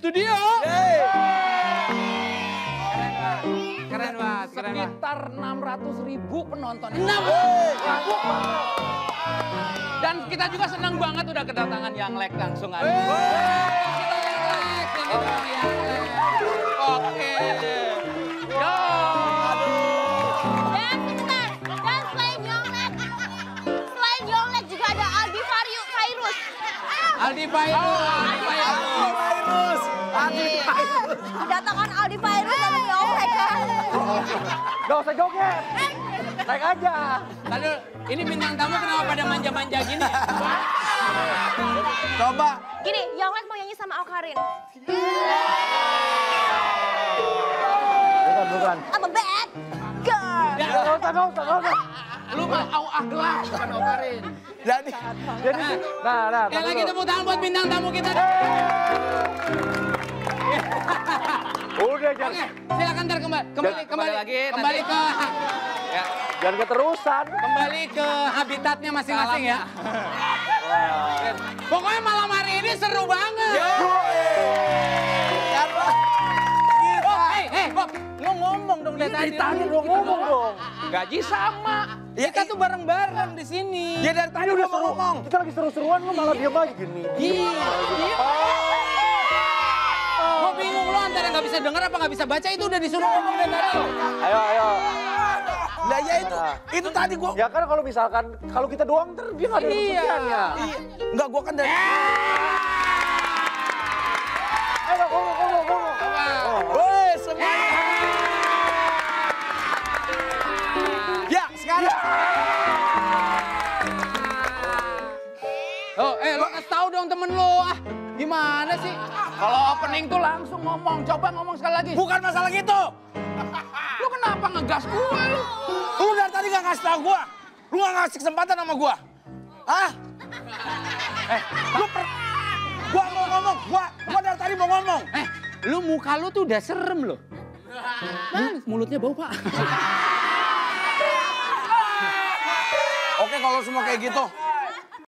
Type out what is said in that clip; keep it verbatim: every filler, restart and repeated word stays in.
studio. Keren banget, keren banget. Sekitar enam ratus ribu penonton. enam ratus ribu Dan kita juga senang banget udah kedatangan Young Lex langsung hari ini. Oke. Dan sebentar, dan selain Young Lex, selain Young Lex juga ada Aldi Faryo Tairus. Aldi Faryo, Aldi Tairus, Aldi Tairus. Kedatangan Aldi Faryo dan Young Lex. Gak usah joget, naik aja. Lalu ini bintang tamu kenapa pada manja-manja gini? Coba. Gini, Young Lex mau nyanyi sama Awkarin. Bukan, bukan. I'm a bad girl. Gak usah, gak usah, gak usah. Lu mah awah gelas, bukan Awkarin. Jadi, jadi. Nah, nah. Sekali lagi tepuk tangan buat bintang tamu kita. Udah, jangan. Oke, silakan ntar kembali, kembali, kembali lagi, kembali ke. Jangan keterusan. Kembali ke habitatnya masing-masing ya. Pokoknya malam hari ini seru banget. Eh, Bob, lo ngomong dong dari tadi. Tadi lo ngomong dong. Gaji sama. Kita tuh bareng-bareng di sini. Ya dari tadi udah seru. Kita lagi seru-seruan, lo malah diam aja gini. Gue bingung lo antara nggak bisa dengar apa nggak bisa baca itu udah disuruh ngomong dari tadi. Ayo, ayo. Nah ya itu, itu tadi gue. Ya kan kalau misalkan, kalau kita doang ntar dia nggak ada kemudiannya. Enggak, gue kan dari... Ayo, ngomong, ngomong, ngomong. Woi, semuanya. Ya, sekarang. Oh, eh lo kasih tau dong temen lo. Ah, gimana sih? Kalau opening tuh langsung ngomong, coba ngomong sekali lagi. Bukan masalah gitu. Lu kenapa ngegas gue lu? Lu dari tadi gak ngasih tau gue. Lu gak ngasih kesempatan sama gue. Hah? Eh, lu per... Gue mau ngomong, gue, gue dari tadi mau ngomong. Eh, lu muka lu tuh udah serem loh. Nah, mulutnya bau pak. Oke kalau semua kayak gitu.